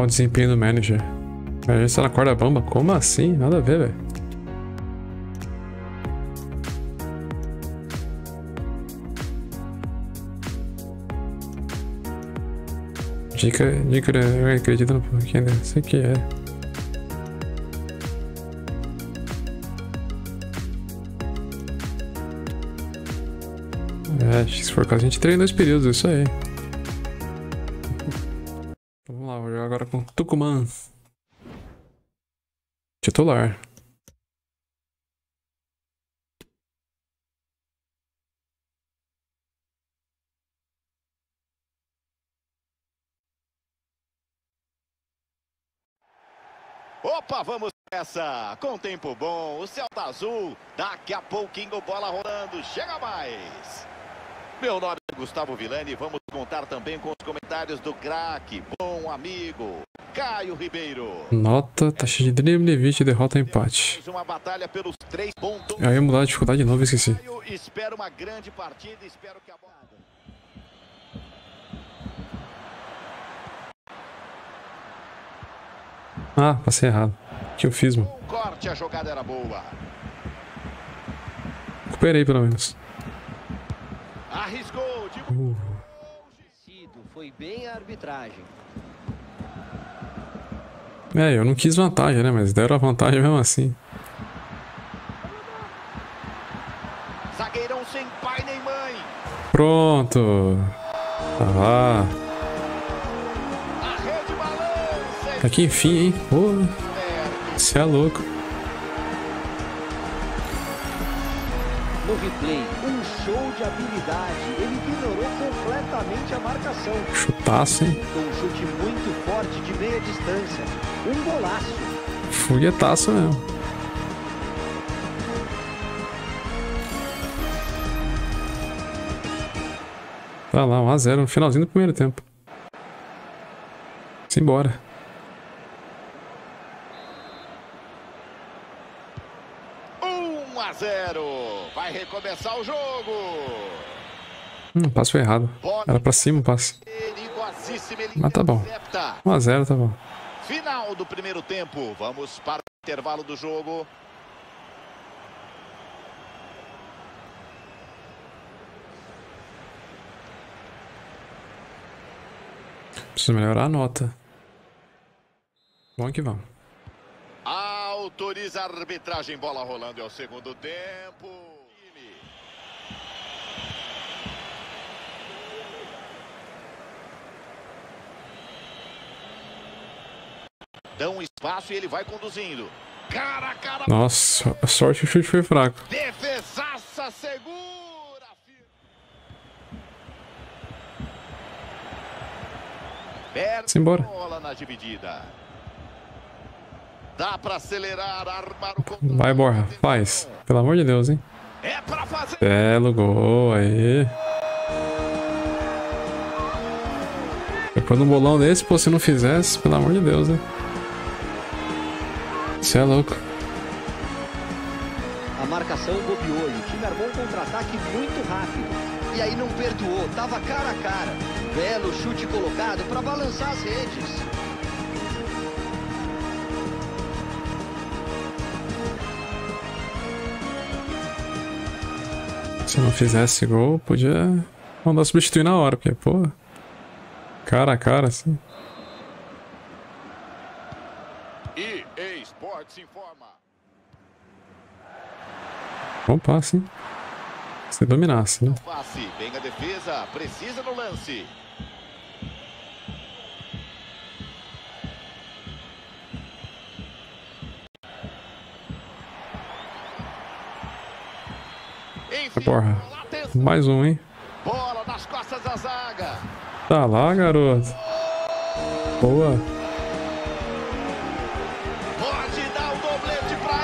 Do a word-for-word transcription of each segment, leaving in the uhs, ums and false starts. Olha o desempenho do manager. Manager está na corda bamba? Como assim? Nada a ver, velho. Dica, dica, eu acredito no porquê, né? Isso aqui é. É, acho que se for caso, a gente treina dois períodos, isso aí. Então, vamos lá, vou jogar agora com Tucumã. Titular. Opa, vamos nessa, com tempo bom, o céu tá azul, daqui a pouquinho bola rolando, chega mais. Meu nome é Gustavo Villani, vamos contar também com os comentários do craque, bom amigo, Caio Ribeiro. Nota, taxa de drible, vídeo, derrota, empate. Uma batalha pelos três pontos. Eu ia mudar a dificuldade de novo, esqueci. Espero uma grande partida, espero que a bola... Ah, passei errado. O que eu fiz, mano? Corte, a jogada era boa. Recuperei, pelo menos. Arriscou de... uh. Foi bem a arbitragem. É, eu não quis vantagem, né? Mas deram a vantagem mesmo assim. Zagueirão sem pai nem mãe. Pronto. Tá lá. Aqui enfim, hein? Você é louco. No replay, um show de habilidade. Ele ignorou completamente a marcação. Chutasse, hein? Um chute muito forte de meia distância. Um golaço. Foguetaço mesmo. Tá lá, um a zero no finalzinho do primeiro tempo. Simbora. um a zero. Vai recomeçar o jogo. Hum, passo errado. Era pra cima o passe. Mas tá bom. um a zero, tá bom. Final do primeiro tempo. Vamos para o intervalo do jogo. Preciso melhorar a nota. Vamos que vamos. Autoriza a arbitragem, bola rolando, é o segundo tempo. Dá um espaço e ele vai conduzindo. Cara a cara. Nossa, a sorte que o chute foi fraco. Defesaça segura. Perde a bola na dividida. Dá pra acelerar, armar o controle. Vai, Borja, faz. Pelo amor de Deus, hein? É pra fazer. Belo gol, aí. Depois de um bolão desse, pô, se não fizesse, pelo amor de Deus, hein? Você é louco. A marcação bobeou, o time armou um contra-ataque muito rápido. E aí não perdoou, tava cara a cara. Belo chute colocado pra balançar as redes. Se não fizesse gol, podia mandar substituir na hora, porque, pô, cara a cara, assim. E A Sports informa. Bom passe, hein? Se dominasse, né? Passe, bem a defesa, precisa no lance. Porra, mais um, hein? Bola nas costas da zaga. Tá lá, garoto. Boa. Pode dar o doblete pra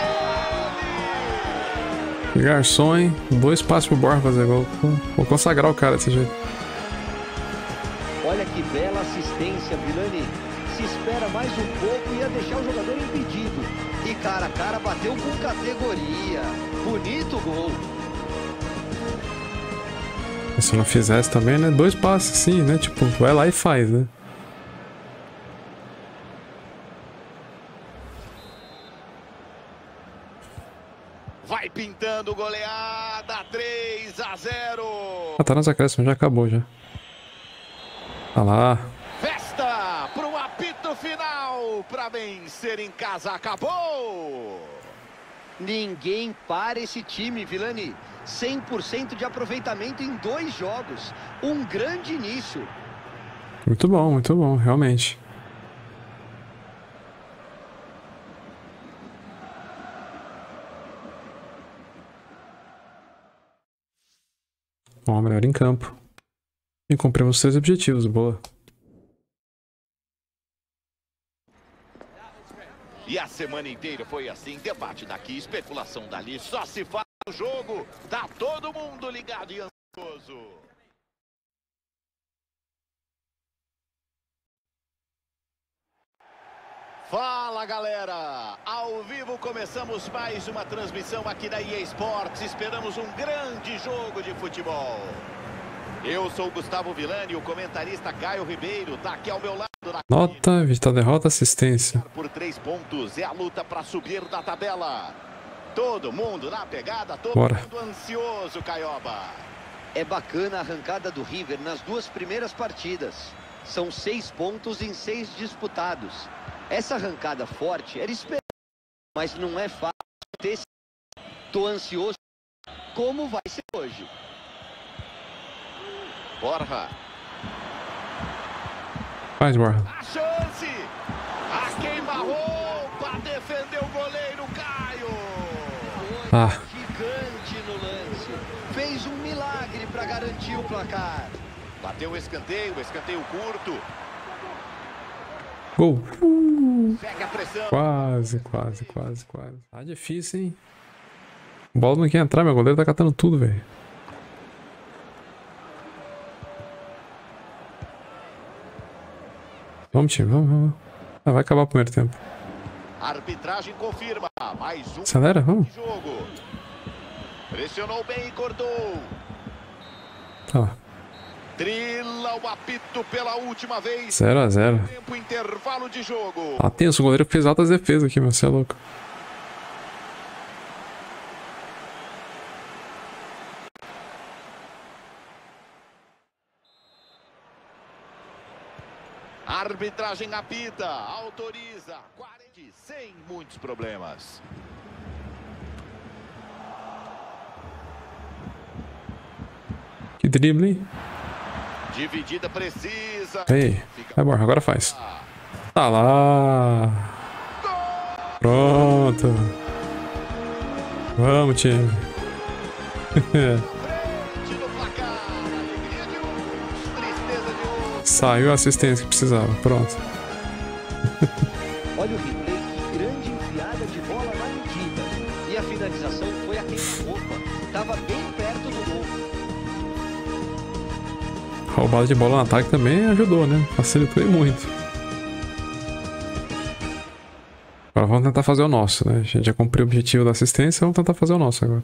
ele. Garçom, hein? Dois passos pro Borja fazer gol. Vou consagrar o cara desse jeito. Olha que bela assistência, Villani. Se espera mais um pouco, ia deixar o jogador impedido. E cara a cara bateu com categoria. Bonito gol. Se não fizesse também, né? Dois passes sim, né? Tipo, vai lá e faz, né? Vai pintando goleada, três a zero. Ah, tá nos acréscimos, já acabou já. Tá lá. Festa pro apito final, pra vencer em casa, acabou. Ninguém para esse time, Villani. cem por cento de aproveitamento em dois jogos. Um grande início. Muito bom, muito bom, realmente. Bom, melhor em campo. E cumprimos seus objetivos, boa. E a semana inteira foi assim, debate daqui, especulação dali, só se fala do jogo. Tá todo mundo ligado e ansioso. Fala galera, ao vivo começamos mais uma transmissão aqui da E A Sports, esperamos um grande jogo de futebol. Eu sou o Gustavo Villani, o comentarista Caio Ribeiro tá aqui ao meu lado. Nota, vista derrota, assistência. Por três pontos é a luta para subir da tabela. Todo mundo na pegada, todo Bora. mundo ansioso, Caioba. É bacana a arrancada do River nas duas primeiras partidas. São seis pontos em seis disputados. Essa arrancada forte era esperada, mas não é fácil ter. Tô ansioso. Como vai ser hoje? Borja. Faz, Borja. A chance. A quem barrou para defender o goleiro Caio. Ah. Gigante no lance. Fez um milagre para garantir o placar. Bateu o escanteio, escanteio curto. Gol. Uh. Quase, quase, quase, quase. Tá difícil, hein? O bola não quer entrar, meu goleiro tá catando tudo, velho. Vamos, time, vamos, vamos. Ah, vai acabar o primeiro tempo. Arbitragem confirma. Mais um. Acelera, vamos. Jogo. Pressionou bem e cortou. Tá lá. Trila o apito pela última vez. zero a zero. Tempo, intervalo de jogo. Ah, tenso, o goleiro fez altas defesas aqui, meu, você é louco. Arbitragem apita, autoriza. quarenta sem muitos problemas. Que drible, hein? Dividida precisa. Ei, vai, Borja, agora faz. Tá lá. Pronto. Vamos, time. Saiu a assistência que precisava. Pronto. Olha o replay, que grande enfiada de bola na medida. E a finalização foi a queima-roupa. Tava bem perto do gol. Roubada de bola no ataque também ajudou, né? Facilitou muito. Agora vamos tentar fazer o nosso, né? A gente já cumpriu o objetivo da assistência, vamos tentar fazer o nosso agora.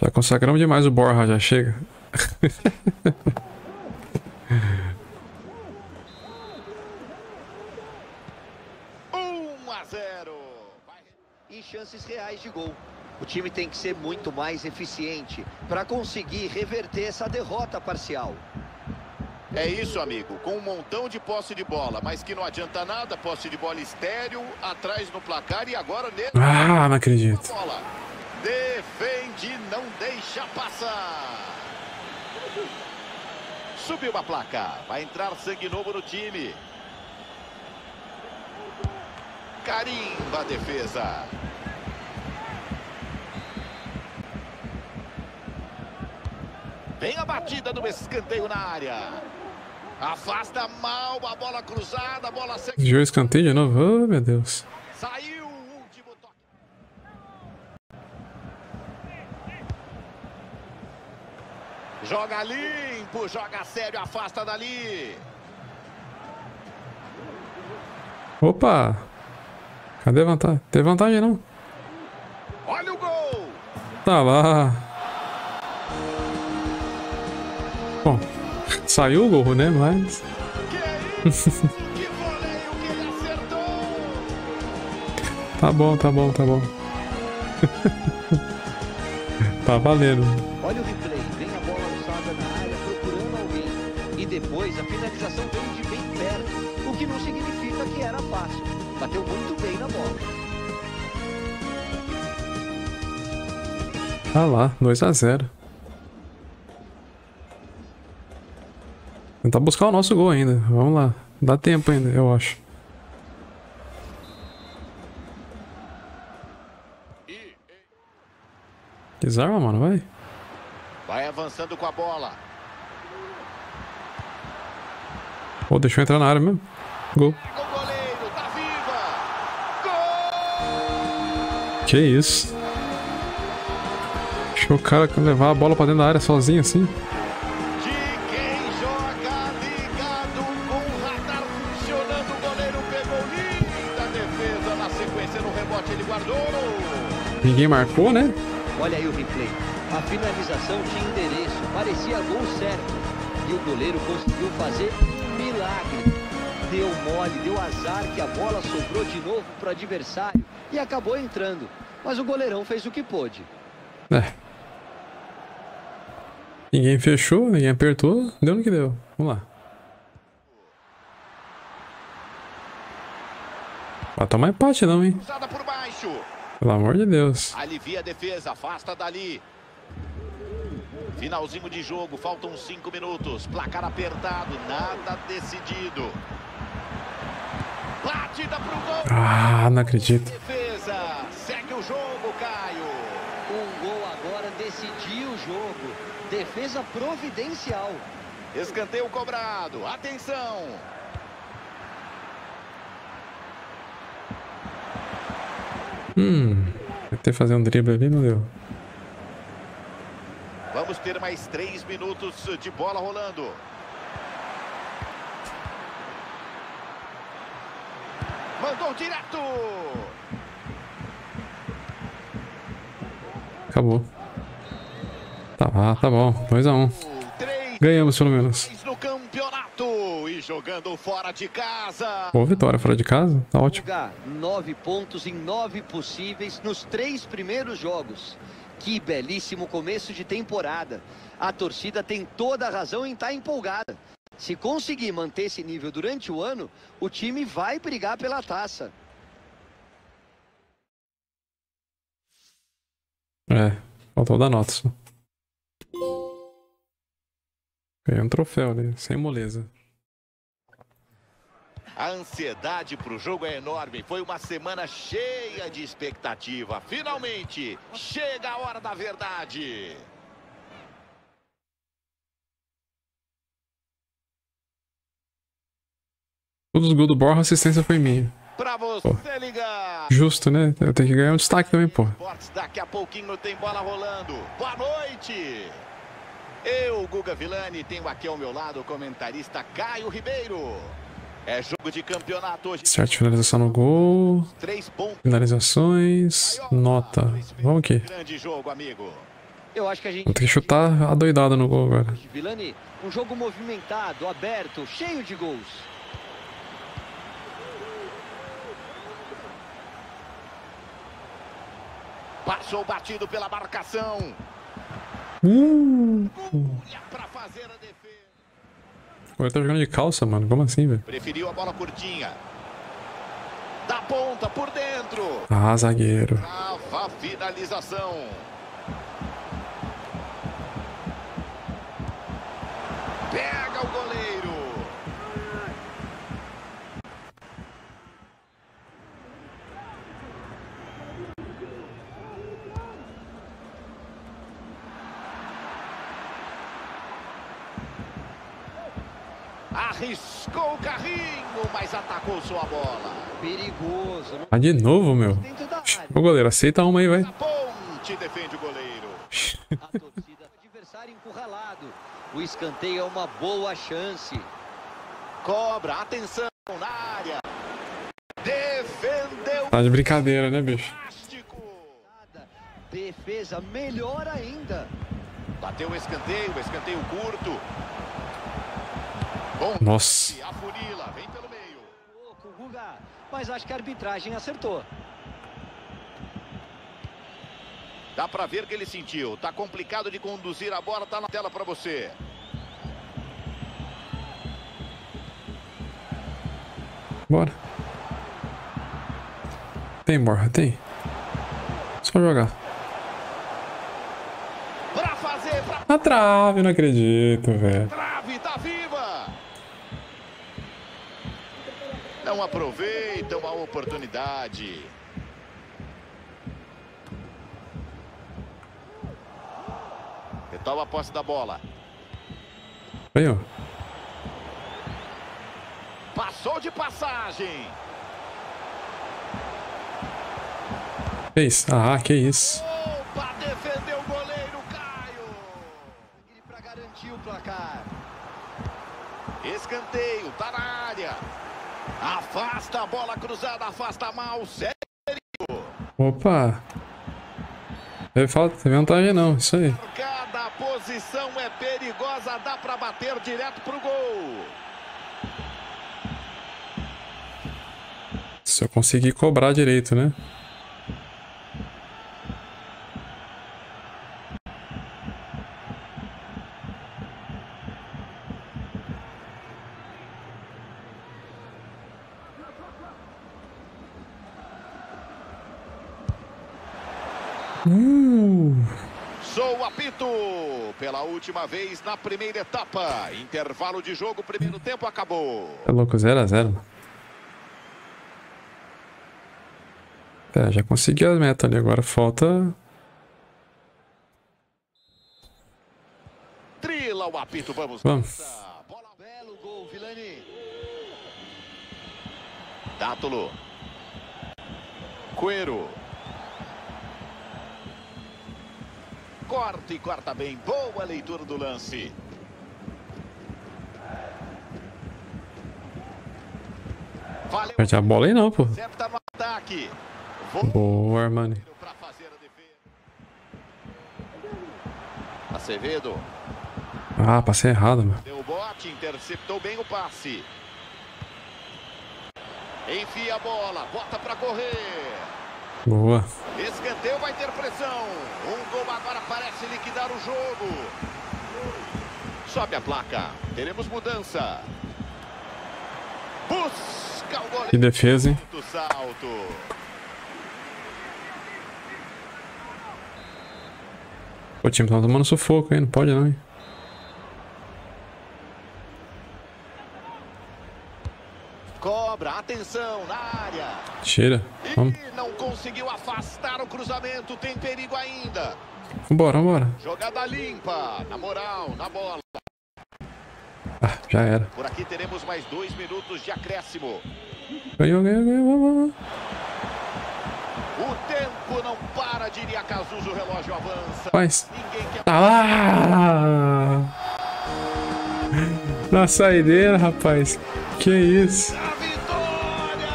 Já consagramos demais o Borja, já chega. um a zero. E chances reais de gol. O time tem que ser muito mais eficiente para conseguir reverter essa derrota parcial. É isso, amigo. Com um montão de posse de bola, mas que não adianta nada. Posse de bola estéril, atrás no placar e agora nele. Ah, não acredito. Bola. Defende, não deixa passar. Subiu a placa. Vai entrar sangue novo no time. Carimba a defesa. Vem a batida do escanteio na área. Afasta mal a bola cruzada, a bola segue. Deu escanteio de novo, oh, meu Deus. Saiu o último toque. Joga limpo, joga sério, afasta dali. Opa! Cadê a vantagem? Tem vantagem não? Olha o gol! Tá lá. Bom, saiu o gol, né? Mas... Que isso? Que voleio que ele acertou! Tá bom, tá bom, tá bom. Tá valendo. Olha o replay, vem a bola alçada na área procurando alguém. E depois a finalização veio de bem perto, o que não significa que era fácil. Bateu muito bem na bola. Ah lá, dois a zero. Tentar buscar o nosso gol ainda. Vamos lá, dá tempo ainda, eu acho. Desarma, mano, vai. Vai avançando com a bola. Pô, deixou entrar na área mesmo. Gol. O goleiro tá viva. Gol! Que isso? Deixou o cara levar a bola pra dentro da área sozinho assim. De quem joga ligado com o radar funcionando, o goleiro pegou linda defesa na sequência no rebote, ele guardou. Ninguém marcou, né? Olha aí o replay. A finalização tinha endereço, parecia gol certo. E o goleiro conseguiu fazer um milagre. Deu mole, deu azar que a bola sobrou de novo para o adversário e acabou entrando. Mas o goleirão fez o que pôde. É. Ninguém fechou, ninguém apertou, deu no que deu. Vamos lá. Bota mais empate não, hein? Cruzada por baixo. Pelo amor de Deus. Alivia a defesa, afasta dali. Finalzinho de jogo, faltam cinco minutos. Placar apertado, nada decidido. Batida pro gol. Ah, não acredito. Defesa, segue o jogo, Caio. Um gol agora decidiu o jogo. Defesa providencial. Escanteio cobrado, atenção. Hum, tentei fazer um drible ali, não deu. Vamos ter mais três minutos de bola rolando. Mandou direto. Acabou. Tá, tá bom, dois a um. Ganhamos pelo menos. No campeonato e jogando fora de casa. Boa vitória fora de casa, tá ótimo. Nove pontos em nove possíveis nos três primeiros jogos. Que belíssimo começo de temporada. A torcida tem toda a razão em estar empolgada. Se conseguir manter esse nível durante o ano, o time vai brigar pela taça. É, faltou dar nota só. É um troféu, né? Sem moleza. A ansiedade pro jogo é enorme. Foi uma semana cheia de expectativa. Finalmente, chega a hora da verdade. Todos os gols do Borja, a assistência foi minha. Pra você pô. Ligar. Justo, né? Eu tenho que ganhar um destaque também, pô. Daqui a pouquinho tem bola rolando. Boa noite. Eu, Guga Villani, tenho aqui ao meu lado o comentarista Caio Ribeiro. É jogo de campeonato hoje. Certo, finalização no gol. Três pontos. Finalizações. Nota. Vamos aqui. Grande jogo, amigo. Eu acho que a gente... Vou ter que chutar a doidada no gol agora. Villani, um jogo movimentado, aberto, cheio de gols. Passou batido pela marcação. Hum. Agora tá jogando de calça, mano. Como assim, velho? Preferiu a bola curtinha. Da ponta por dentro. Ah, zagueiro. Trava finalização. Pega o goleiro. Arriscou o carrinho, mas atacou sua bola. Perigoso. Ah, de novo, meu. Ô, goleiro, aceita uma aí, vai. Ponte defende o goleiro. A torcida adversária encurralado. O escanteio é uma boa chance. Cobra, atenção na área. Defendeu. Tá de brincadeira, né, bicho? Defesa melhor ainda. Bateu o escanteio, o escanteio curto. Bom, nossa. A Furila vem pelo meio. Mas acho que a arbitragem acertou. Dá pra ver que ele sentiu. Tá complicado de conduzir a bola. Tá na tela pra você. Bora. Tem, Borja, tem. Só jogar. Pra fazer, pra... Na trave, não acredito, velho. Trave, tá viva. Não aproveitam a oportunidade. Retoma a posse da bola. Veio. Passou de passagem. Fez. Ah, que isso. Opa, defendeu o goleiro Caio. Ele pra garantir o placar. Escanteio, tá na área. Afasta a bola cruzada, afasta mal, sério. Opa. Não falta vantagem não, isso aí. A posição é perigosa, dá para bater direto pro gol. Se eu conseguir cobrar direito, né? Uh. Sou o apito pela última vez na primeira etapa. Intervalo de jogo, primeiro tempo acabou. É louco, zero a zero. É, já consegui a meta ali, agora falta... Trila o apito, vamos. Vamos. Bola, belo gol, Villani. Dátulo. Coeiro. Corta e corta bem. Boa leitura do lance. Valeu. Perde a bola aí não, pô. Acerta no ataque. Boa, Armani. Acevedo. Ah, passei errado, mano. Deu o bote, interceptou bem o passe. Enfia a bola, bota pra correr. Boa. Escanteio, vai ter pressão. Um gol agora parece liquidar o jogo. Sobe a placa. Teremos mudança. Busca o goleiro. Que defesa, hein? Do salto. O time tá tomando sufoco, hein? Não pode não, hein? Cobra, atenção na área. Tira. Vamos. E não conseguiu afastar o cruzamento, tem perigo ainda. Vambora, vambora. Jogada limpa, na moral, na bola. Ah, já era. Por aqui teremos mais dois minutos de acréscimo. Ganhou, ganhou, ganhou. Vamos. O tempo não para, diria Cazuza, o relógio avança. Mas... Ninguém quer... Tá lá! Na saideira, rapaz. Que isso? A vitória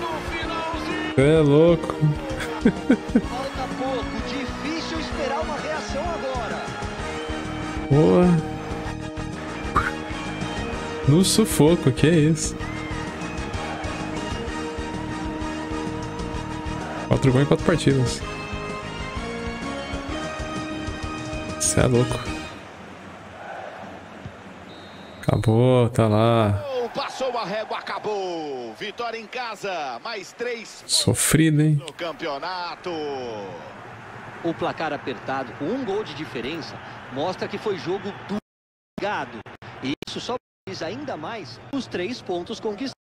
no finalzinho. É louco. Falta pouco, difícil esperar uma reação agora. Boa. No sufoco, que isso? Quatro gols em quatro partidas. Isso é louco. Acabou, tá lá. Passou a régua, acabou. Vitória em casa, mais três. Sofrido, hein? No campeonato. O placar apertado com um gol de diferença mostra que foi jogo duro. E isso só diz ainda mais os três pontos conquistados.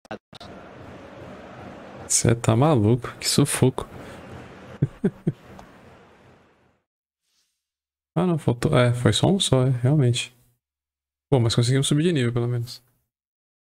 Você tá maluco, que sufoco. Ah, não, faltou. É, foi só um só, é, realmente. Bom, mas conseguimos subir de nível, pelo menos.